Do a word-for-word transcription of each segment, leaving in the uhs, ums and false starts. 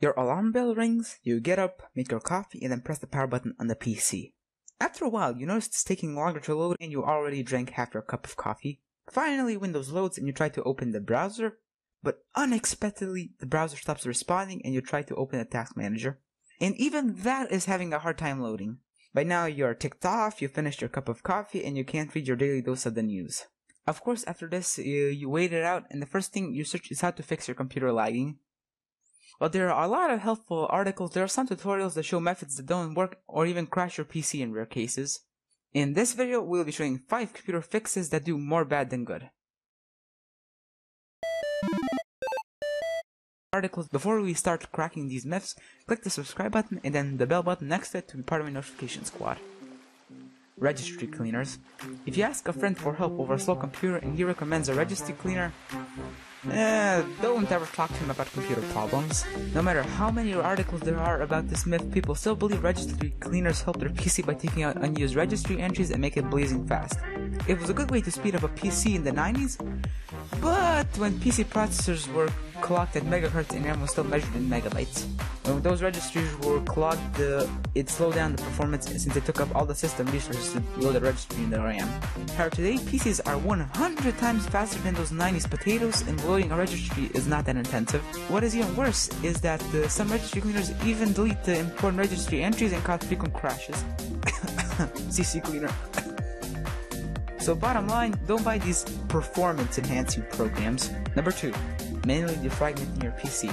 Your alarm bell rings, you get up, make your coffee, and then press the power button on the P C. After a while, you notice it's taking longer to load and you already drank half your cup of coffee. Finally, Windows loads and you try to open the browser, but unexpectedly, the browser stops responding and you try to open the task manager. And even that is having a hard time loading. By now, you are ticked off, you finished your cup of coffee, and you can't read your daily dose of the news. Of course, after this, you wait it out, and the first thing you search is how to fix your computer lagging. While there are a lot of helpful articles, there are some tutorials that show methods that don't work or even crash your P C in rare cases. In this video, we'll be showing five computer fixes that do more bad than good. Articles. Before we start cracking these myths, click the subscribe button and then the bell button next to it to be part of my notification squad. Registry cleaners. If you ask a friend for help over a slow computer and he recommends a registry cleaner, Eh, don't ever talk to him about computer problems. No matter how many articles there are about this myth, people still believe registry cleaners help their P C by taking out unused registry entries and make it blazing fast. It was a good way to speed up a P C in the nineties, but when P C processors were clocked at megahertz and RAM was still measured in megabytes. When those registries were clogged, uh, it slowed down the performance since it took up all the system resources to load the registry in the RAM. However, today P Cs are one hundred times faster than those nineties potatoes, and loading a registry is not that intensive. What is even worse is that uh, some registry cleaners even delete the important registry entries and cause frequent crashes. C C cleaner. So bottom line, don't buy these performance enhancing programs. Number two, manually defragmenting your P C.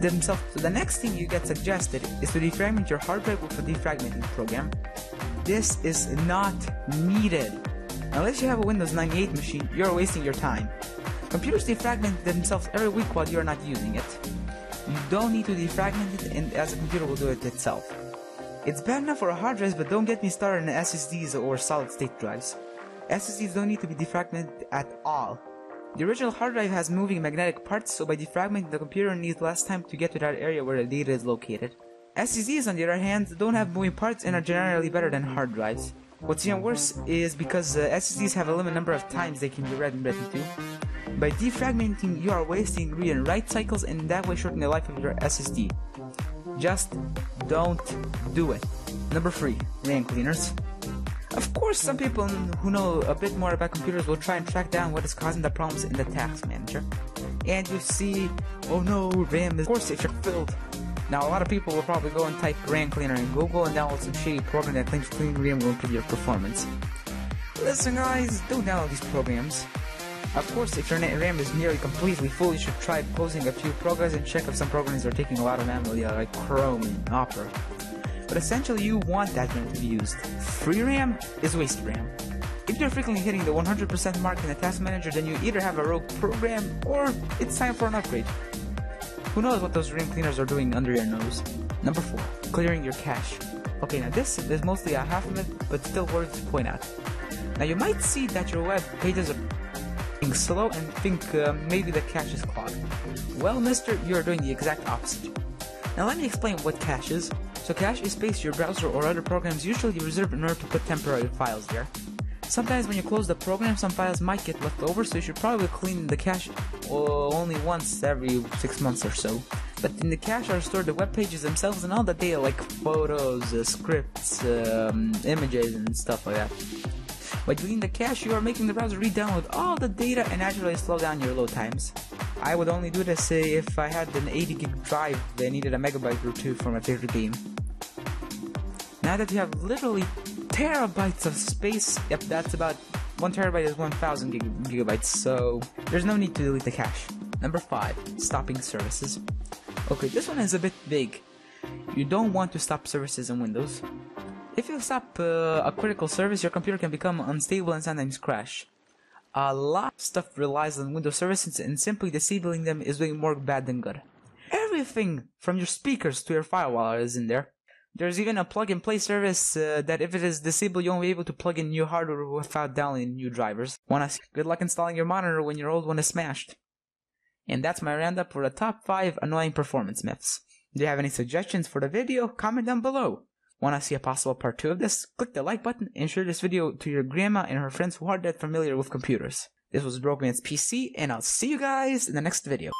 Themselves. So the next thing you get suggested is to defragment your hard drive with a defragmenting program. This is not needed. Unless you have a Windows ninety-eight machine, you're wasting your time. Computers defragment themselves every week while you're not using it. You don't need to defragment it, and as a computer will do it itself. It's bad enough for a hard drive, but don't get me started on S S Ds or solid state drives. S S Ds don't need to be defragmented at all. The original hard drive has moving magnetic parts, so by defragmenting, the computer needs less time to get to that area where the data is located. S S Ds, on the other hand, don't have moving parts and are generally better than hard drives. What's even worse is because uh, S S Ds have a limited number of times they can be read and written to. By defragmenting, you are wasting read and write cycles and that way shorten the life of your S S D. Just don't do it. Number three. RAM cleaners. Of course, some people who know a bit more about computers will try and track down what is causing the problems in the task manager. And you see, oh no, RAM is, of course, if you're filled. Now, a lot of people will probably go and type RAM cleaner in Google and download some shitty program that claims clean RAM will improve your performance. Listen guys, don't download these programs. Of course, if your RAM is nearly completely full, you should try closing a few programs and check if some programs are taking a lot of memory, like Chrome and Opera. But essentially you want that RAM to be used. Free RAM is wasted RAM. If you're frequently hitting the one hundred percent mark in the task manager, then you either have a rogue program or it's time for an upgrade. Who knows what those RAM cleaners are doing under your nose. Number four. Clearing your cache. Okay, now this is mostly a half myth, but still worth to point out. Now you might see that your web pages are being slow and think uh, maybe the cache is clogged. Well mister, you are doing the exact opposite. Now let me explain what cache is. So cache is space your browser or other programs usually reserve in order to put temporary files there. Sometimes when you close the program, some files might get left over, so you should probably clean the cache only once every six months or so. But in the cache are stored the web pages themselves and all the data like photos, uh, scripts, um, images and stuff like that. By deleting the cache, you are making the browser re-download all the data and naturally slow down your load times. I would only do this uh, if I had an eighty gig drive that needed a megabyte or two for my favorite game. Now that you have literally terabytes of space, yep, that's about one terabyte is one thousand gig gigabytes, so there's no need to delete the cache. Number five, stopping services. Okay, this one is a bit big. You don't want to stop services in Windows. If you stop uh, a critical service, your computer can become unstable and sometimes crash. A lot of stuff relies on Windows services, and simply disabling them is doing more bad than good. Everything from your speakers to your firewall is in there. There's even a plug-and-play service uh, that if it is disabled, you won't be able to plug in new hardware without downloading new drivers. Wanna see? Good luck installing your monitor when your old one is smashed. And that's my roundup for the top five annoying performance myths. Do you have any suggestions for the video? Comment down below. Wanna see a possible part two of this? Click the like button and share this video to your grandma and her friends who aren't that familiar with computers. This was BrokeMansPC, and I'll see you guys in the next video.